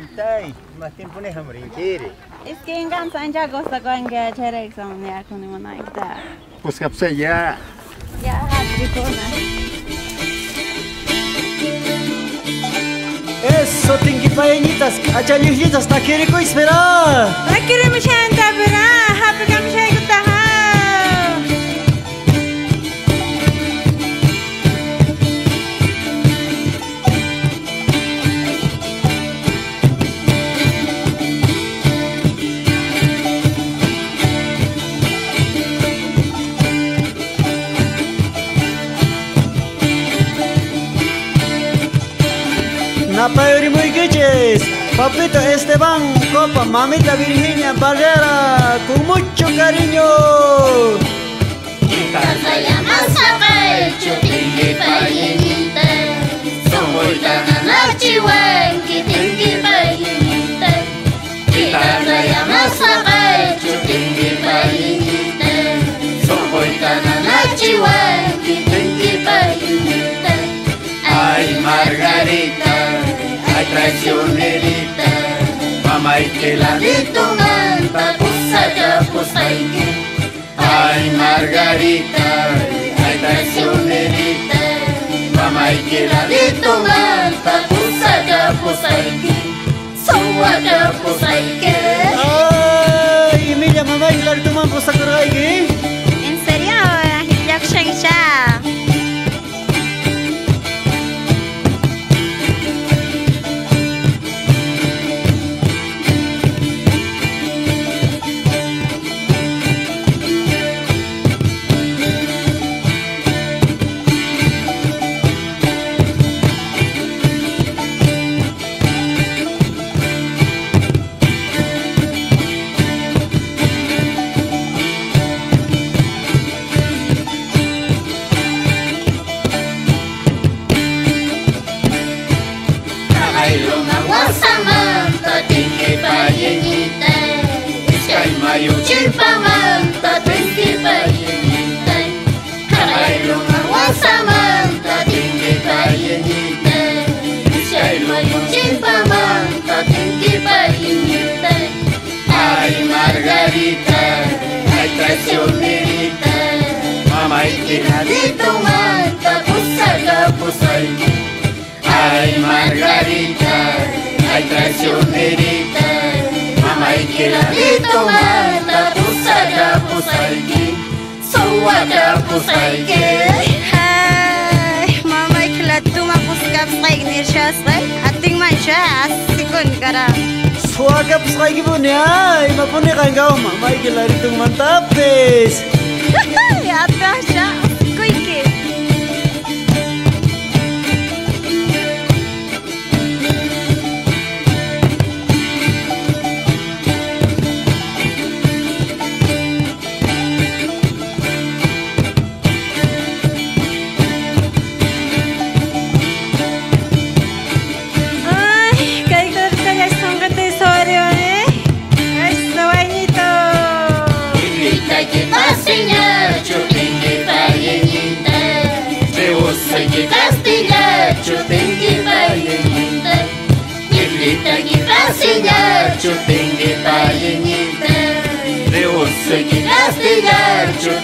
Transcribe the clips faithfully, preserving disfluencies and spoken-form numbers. hintay, más tiempo ne hamrinchiri. Iski ingan sanja gosta goenge chere exam ne akuni mana ikta. Puskapse ya. Ya hatrikona. Eso tingi paenitas, acha lihlitas ta kere ko esperar. Ta kere mishanta bera, happy kam shegta. Napayuri muy guiches, papito Esteban, copa, mamita Virginia Barrera, con mucho cariño. Ay, Margarita. Traicionerita, mamá y que la de tu manta, pues ay Margarita, ay traicionerita, mamá y que la de tu manta, pues allá, pues hay que, son allá, pues hay que. Ay, mira mamá y la de tu manta, pues hay que. En serio, ya que ya. Ay Margarita, ay traicionerita, mamá y que la grito manda, pues allá, pues hay que, so allá, pues hay que. Ay, mamá y que la tuma busca psay nirshas, a ting manchas, si con cara. Suaga psay que pone, ay, me pone gangao, mamá y que la grito manda, pues. Ya te vas ya. Yo tengo que bailar, de vos soy que castigar. Yo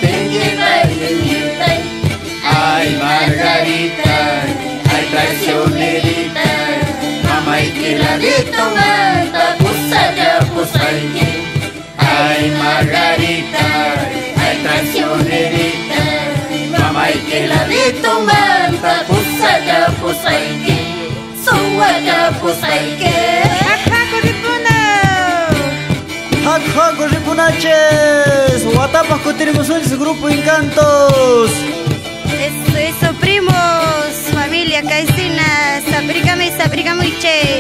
tengo que bailar, ay Margarita, ay traicionerita, mamá y que la de tu manta, pues allá, pues hay que, ay Margarita, ay traicionerita, mamá y que la de tu manta, pues allá, pues hay que, son allá, pues hay que. Jacos y Punaches, Guatapas, Coterimusuelos, Grupo Encantos. Eso, eso, primos, familia, caecinas, sabrigame, sabrigamuiches.